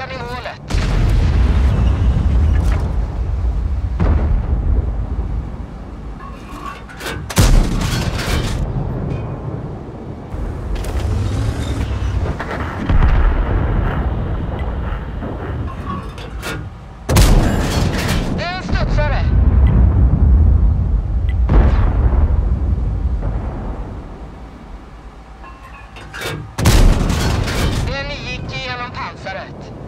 styrkan i målet. Panseret.